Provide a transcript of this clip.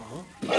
Uh-huh.